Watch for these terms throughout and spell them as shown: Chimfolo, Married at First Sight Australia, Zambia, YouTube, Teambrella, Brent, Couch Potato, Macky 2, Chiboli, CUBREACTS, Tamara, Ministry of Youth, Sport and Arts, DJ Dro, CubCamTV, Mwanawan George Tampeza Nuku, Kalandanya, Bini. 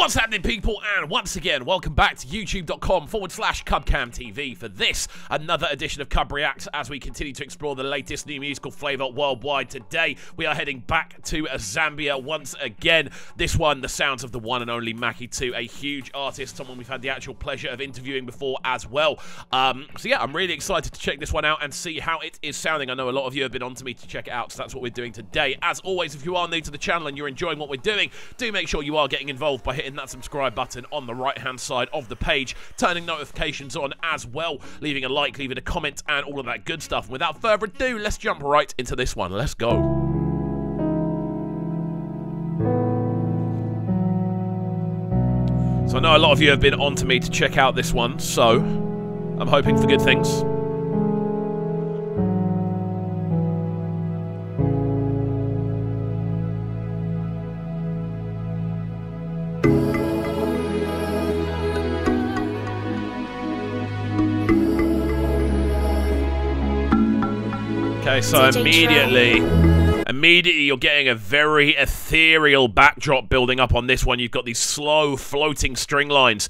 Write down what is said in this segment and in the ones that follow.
What's happening, people? And once again, welcome back to youtube.com/CubCamTV for this, another edition of Cub Reacts, as we continue to explore the latest new musical flavour worldwide. Today, we are heading back to Zambia once again. This one, the sounds of the one and only Macky 2, a huge artist, someone we've had the actual pleasure of interviewing before as well. So yeah, I'm really excited to check this one out and see how it is sounding. I know a lot of you have been on to me to check it out, so that's what we're doing today. As always, if you are new to the channel and you're enjoying what we're doing, do make sure you are getting involved by hitting that subscribe button on the right hand side of the page, turning notifications on as well, leaving a like, leaving a comment and all of that good stuff. Without further ado, let's jump right into this one. Let's go. So I know a lot of you have been on to me to check out this one, so I'm hoping for good things. Okay, so immediately you're getting a very ethereal backdrop building up on this one. You've got these slow floating string lines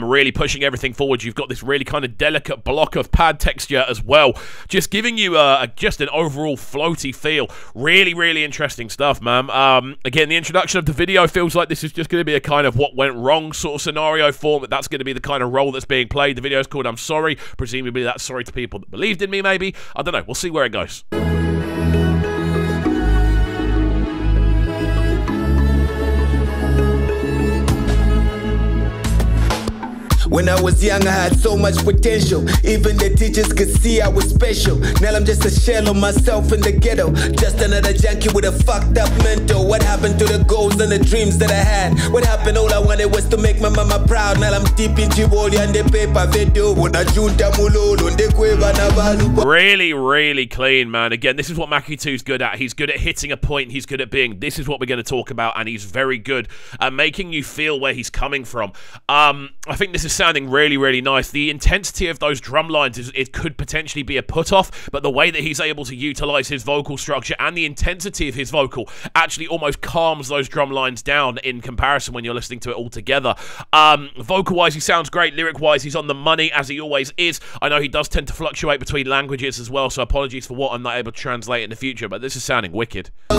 really pushing everything forward. You've got this really kind of delicate block of pad texture as well, just giving you just an overall floaty feel. Really interesting stuff, man. Again, the introduction of the video feels like this is just going to be a kind of what went wrong sort of scenario form. That's going to be the kind of role that's being played. The video is called I'm Sorry, presumably that's sorry to people that believed in me, maybe. I don't know, we'll see where it goes. When I was young, I had so much potential. Even the teachers could see I was special. Now I'm just a shell of myself in the ghetto. Just another junkie with a fucked up mental. What happened to the goals and the dreams that I had? What happened? All I wanted was to make my mama proud. Now I'm deep in Chiboli and the paper video. Really clean, man. Again, this is what Macky 2's good at. He's good at hitting a point. He's good at being, this is what we're going to talk about. And he's very good at making you feel where he's coming from. I think this is sounding really nice. The intensity of those drum lines is, it could potentially be a put-off, but the way that he's able to utilize his vocal structure and the intensity of his vocal actually almost calms those drum lines down in comparison when you're listening to it all together. Vocal-wise, he sounds great. Lyric-wise, he's on the money, as he always is. I know he does tend to fluctuate between languages as well, so apologies for what I'm not able to translate in the future, but this is sounding wicked. Ooh,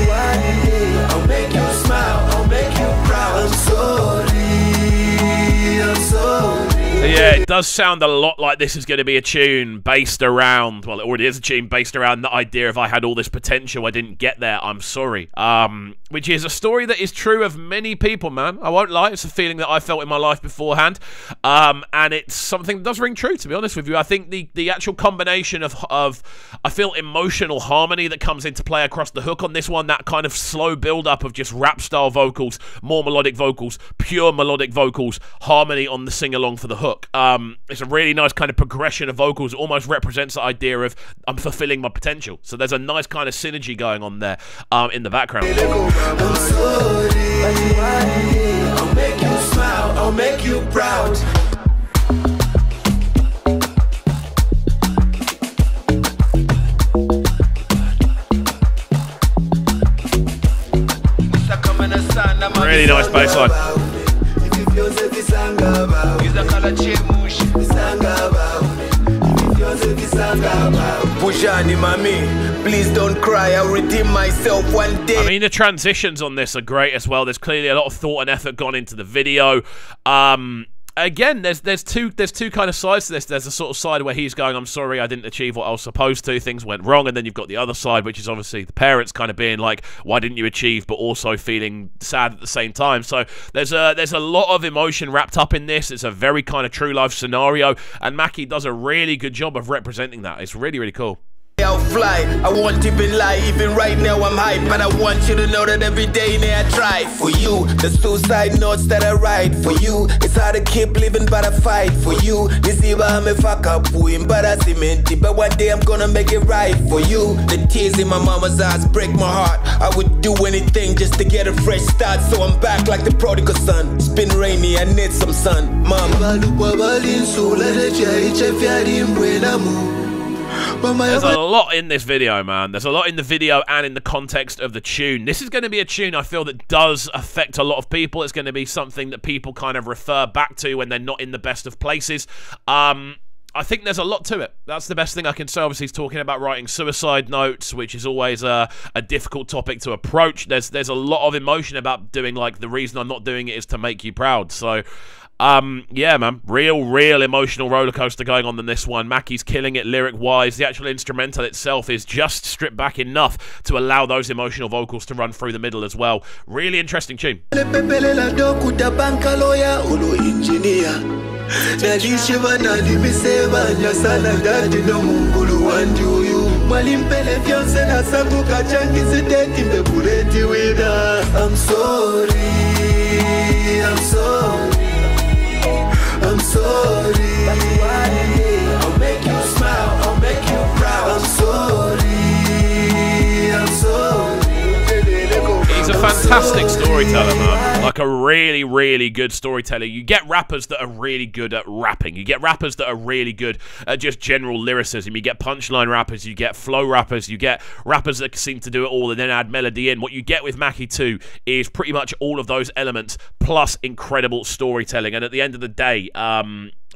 I'll make you proud. I'm sorry. Yeah, it does sound a lot like this is going to be a tune based around, well, it already is a tune based around the idea of I had all this potential, I didn't get there, I'm sorry. Which is a story that is true of many people, man. I won't lie, it's a feeling that I felt in my life beforehand. And it's something that does ring true, to be honest with you. I think the actual combination of I feel emotional harmony that comes into play across the hook on this one, that kind of slow build-up of just rap-style vocals, more melodic vocals, pure melodic vocals, harmony on the sing-along for the hook. It's a really nice kind of progression of vocals. It almost represents the idea of I'm fulfilling my potential. So there's a nice kind of synergy going on there in the background. I'm sorry. I'll make you smile. I'll make you proud. Really nice bass line. I mean, the transitions on this are great as well. There's clearly a lot of thought and effort gone into the video. Again, there's two kind of sides to this. There's the sort of side where he's going, I'm sorry, I didn't achieve what I was supposed to, things went wrong, and then you've got the other side, which is obviously the parents kind of being like, why didn't you achieve, but also feeling sad at the same time. So there's a lot of emotion wrapped up in this. It's a very kind of true life scenario, and Macky does a really good job of representing that. It's really cool. I'll fly, I won't even lie, even right now I'm hype. But I want you to know that every day now I try. For you, the suicide notes that I write. For you, it's hard to keep living but I fight. For you, this year I'm a fuck up, embarrassment. But one day I'm gonna make it right. For you, the tears in my mama's eyes break my heart. I would do anything just to get a fresh start. So I'm back like the prodigal son. It's been rainy, I need some sun. Mama. There's a lot in this video, man. There's a lot in the video and in the context of the tune. This is going to be a tune I feel that does affect a lot of people. It's going to be something that people kind of refer back to when they're not in the best of places. I think there's a lot to it. That's the best thing I can say. Obviously, he's talking about writing suicide notes, which is always a difficult topic to approach. There's a lot of emotion about doing, like, the reason I'm not doing it is to make you proud. So... yeah, man, real emotional roller coaster going on in this one. Macky's killing it lyric-wise. The actual instrumental itself is just stripped back enough to allow those emotional vocals to run through the middle as well. Really interesting tune. I'm sorry. I'm sorry, I'll make you smile, I'll make you proud. I'm sorry. He's a fantastic storyteller, man. Like a really good storyteller. You get rappers that are really good at rapping. You get rappers that are really good at just general lyricism. You get punchline rappers, you get flow rappers, you get rappers that seem to do it all and then add melody in. What you get with Macky 2 is pretty much all of those elements plus incredible storytelling. And at the end of the day,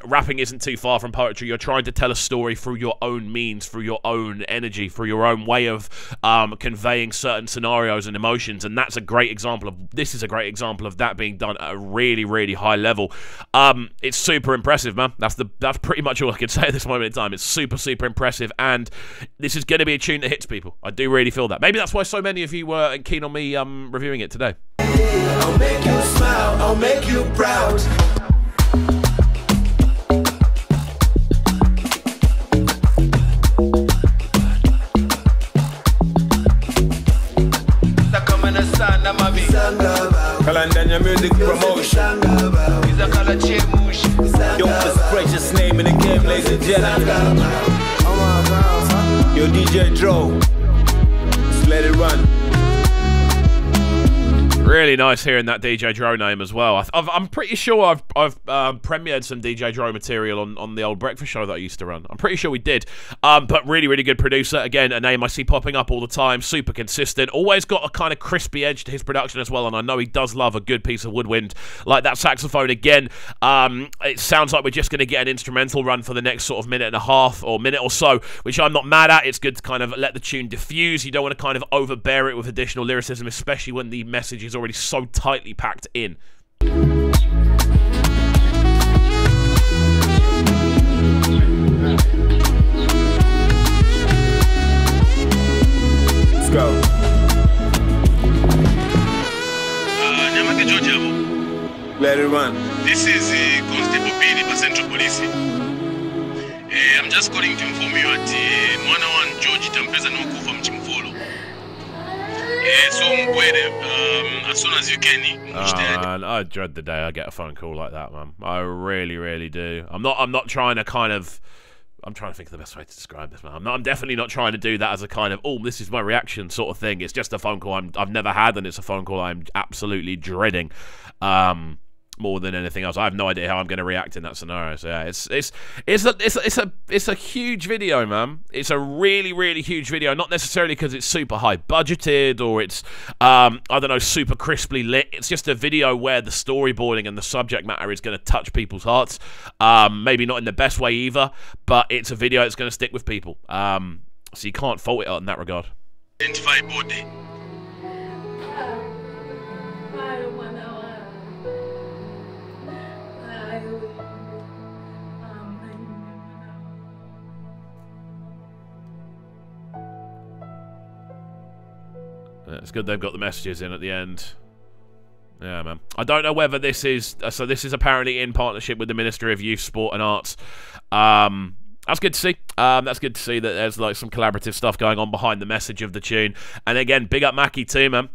rapping isn't too far from poetry. You're trying to tell a story through your own means, through your own energy, through your own way of conveying certain scenarios and emotions, and that's a great example of, this is a great example of that being done at a really high level. It's super impressive, man. That's pretty much all I can say at this moment in time. It's super impressive, and this is going to be a tune that hits people. I do really feel that. Maybe that's why so many of you were keen on me reviewing it today. I'll make you smile, I'll make you proud. Kalandanya music promotion. He's a color chemush. Yo, this precious name in the game, ladies and gentlemen. Yo, DJ Dro. Just let it run. Really nice hearing that DJ Dro name as well. I'm pretty sure I've premiered some DJ Dro material on the old breakfast show that I used to run. I'm pretty sure we did. But really good producer. Again, a name I see popping up all the time. Super consistent. Always got a kind of crispy edge to his production as well. And I know he does love a good piece of woodwind. Like that saxophone again. It sounds like we're just going to get an instrumental run for the next sort of minute and a half or minute or so, which I'm not mad at. It's good to kind of let the tune diffuse. You don't want to kind of overbear it with additional lyricism, especially when the message is already so tightly packed in. Let's go. Let it run. This is Constable Bini, Central Police. I'm just calling to inform you that Mwanawan George Tampeza Nuku from Chimfolo. As soon as you can. Man, I dread the day I get a phone call like that, man. I really do. I'm not trying to kind of, I'm trying to think of the best way to describe this, man. I'm definitely not trying to do that as a kind of, oh, this is my reaction sort of thing. It's just a phone call I've never had, and it's a phone call I'm absolutely dreading. More than anything else, I have no idea how I'm going to react in that scenario. So yeah, it's a huge video, man. It's a really huge video. Not necessarily because it's super high budgeted or it's I don't know, super crisply lit. It's just a video where the storyboarding and the subject matter is going to touch people's hearts. Maybe not in the best way either, but it's a video that's going to stick with people. So you can't fault it in that regard. Identify body. It's good they've got the messages in at the end. Yeah, man. I don't know whether this is... So this is apparently in partnership with the Ministry of Youth, Sport and Arts. That's good to see. That's good to see that there's like some collaborative stuff going on behind the message of the tune. And again, big up Macky 2, man,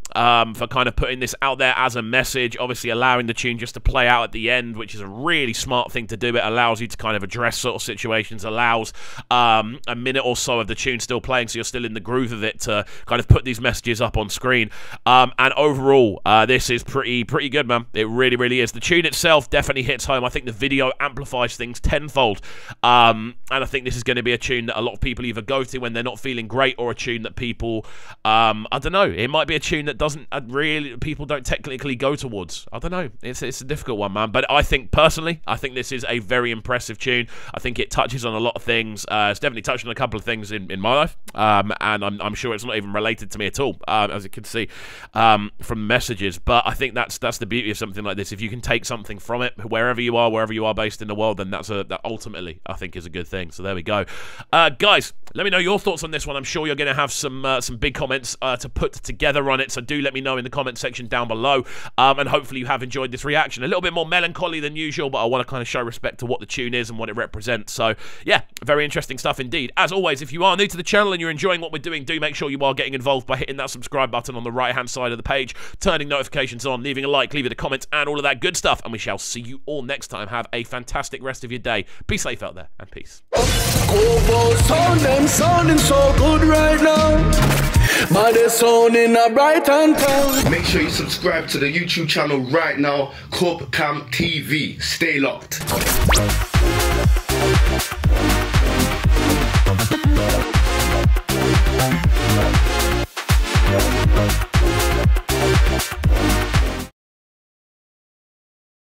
for kind of putting this out there as a message, obviously allowing the tune just to play out at the end, which is a really smart thing to do. It allows you to kind of address sort of situations, allows a minute or so of the tune still playing, so you're still in the groove of it, to kind of put these messages up on screen. And overall, this is pretty good, man. It really is. The tune itself definitely hits home. I think the video amplifies things tenfold, and I think this is going to be a tune that a lot of people either go to when they're not feeling great, or a tune that people, I don't know, it might be a tune that doesn't really, people don't technically go towards. I don't know, it's a difficult one, man, but I think personally, I think this is a very impressive tune. I think it touches on a lot of things. It's definitely touched on a couple of things in my life, and I'm sure it's not even related to me at all, as you can see from messages. But I think that's the beauty of something like this. If you can take something from it, wherever you are based in the world, then that ultimately I think is a good thing. So there we go. Guys, let me know your thoughts on this one. I'm sure you're going to have some big comments to put together on it, so do let me know in the comment section down below, and hopefully you have enjoyed this reaction. A little bit more melancholy than usual, but I want to kind of show respect to what the tune is and what it represents. So yeah, very interesting stuff indeed. As always, if you are new to the channel and you're enjoying what we're doing, do make sure you are getting involved by hitting that subscribe button on the right hand side of the page, turning notifications on, leaving a like, leaving a comment, and all of that good stuff. And we shall see you all next time. Have a fantastic rest of your day. Be safe out there, and peace. Global sound, them sounding so good right now, but they're sounding a bright and town. Make sure you subscribe to the YouTube channel right now, CubCamTV. Stay locked.